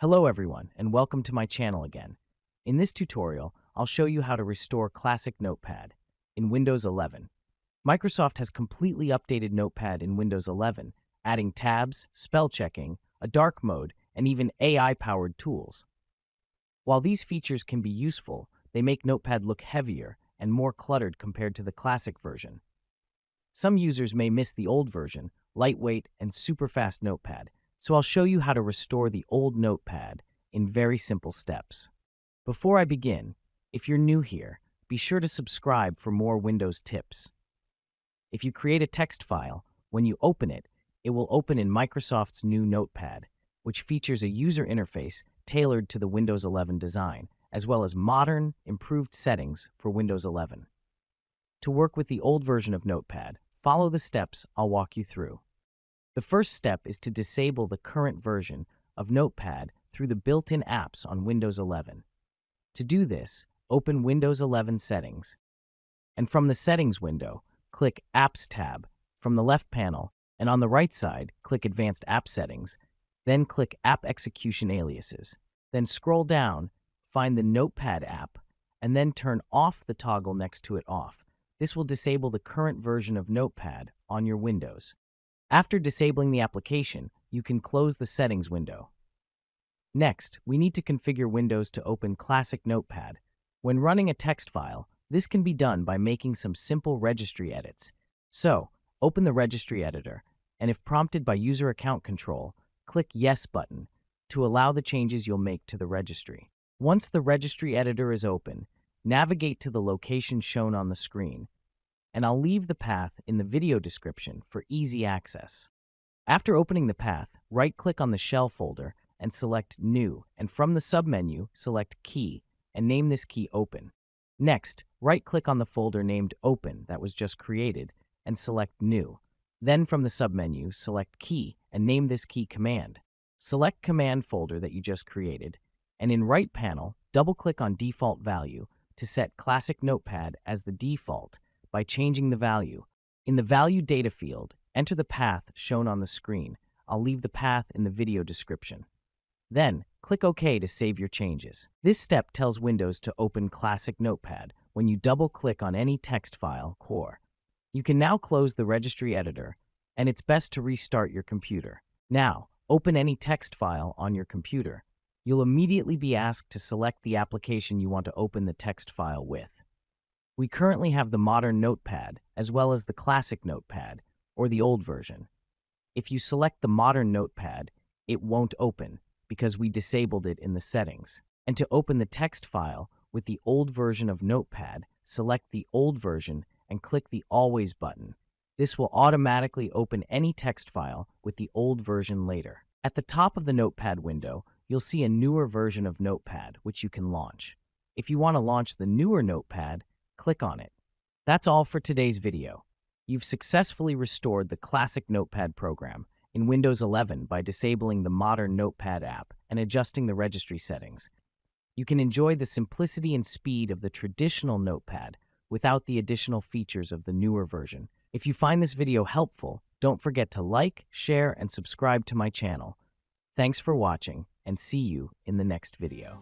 Hello everyone, and welcome to my channel again. In this tutorial, I'll show you how to restore classic Notepad in Windows 11. Microsoft has completely updated Notepad in Windows 11, adding tabs, spell checking, a dark mode, and even AI-powered tools. While these features can be useful, they make Notepad look heavier and more cluttered compared to the classic version. Some users may miss the old version, lightweight and super-fast Notepad, so I'll show you how to restore the old Notepad in very simple steps. Before I begin, if you're new here, be sure to subscribe for more Windows tips. If you create a text file, when you open it, it will open in Microsoft's new Notepad, which features a user interface tailored to the Windows 11 design, as well as modern, improved settings for Windows 11. To work with the old version of Notepad, follow the steps I'll walk you through. The first step is to disable the current version of Notepad through the built-in apps on Windows 11. To do this, open Windows 11 Settings, and from the Settings window, click Apps tab from the left panel, and on the right side, click Advanced App Settings, then click App Execution Aliases. Then scroll down, find the Notepad app, and then turn off the toggle next to it off. This will disable the current version of Notepad on your Windows. After disabling the application, you can close the settings window. Next, we need to configure Windows to open classic Notepad. When running a text file, this can be done by making some simple registry edits. So, open the Registry Editor, and if prompted by User Account Control, click Yes button to allow the changes you'll make to the registry. Once the Registry Editor is open, navigate to the location shown on the screen, and I'll leave the path in the video description for easy access. After opening the path, right-click on the Shell folder and select New, and from the submenu, select Key, and name this key Open. Next, right-click on the folder named Open that was just created, and select New. Then from the submenu, select Key, and name this key Command. Select Command folder that you just created, and in right panel, double-click on Default Value to set Classic Notepad as the default, by changing the value. In the Value Data field, enter the path shown on the screen. I'll leave the path in the video description. Then, click OK to save your changes. This step tells Windows to open Classic Notepad when you double-click on any text file core. You can now close the Registry Editor, and it's best to restart your computer. Now, open any text file on your computer. You'll immediately be asked to select the application you want to open the text file with. We currently have the modern Notepad, as well as the classic Notepad, or the old version. If you select the modern Notepad, it won't open, because we disabled it in the settings. And to open the text file with the old version of Notepad, select the old version and click the Always button. This will automatically open any text file with the old version later. At the top of the Notepad window, you'll see a newer version of Notepad, which you can launch. If you want to launch the newer Notepad, click on it. That's all for today's video. You've successfully restored the classic Notepad program in Windows 11 by disabling the modern Notepad app and adjusting the registry settings. You can enjoy the simplicity and speed of the traditional Notepad without the additional features of the newer version. If you find this video helpful, don't forget to like, share, and subscribe to my channel. Thanks for watching, and see you in the next video.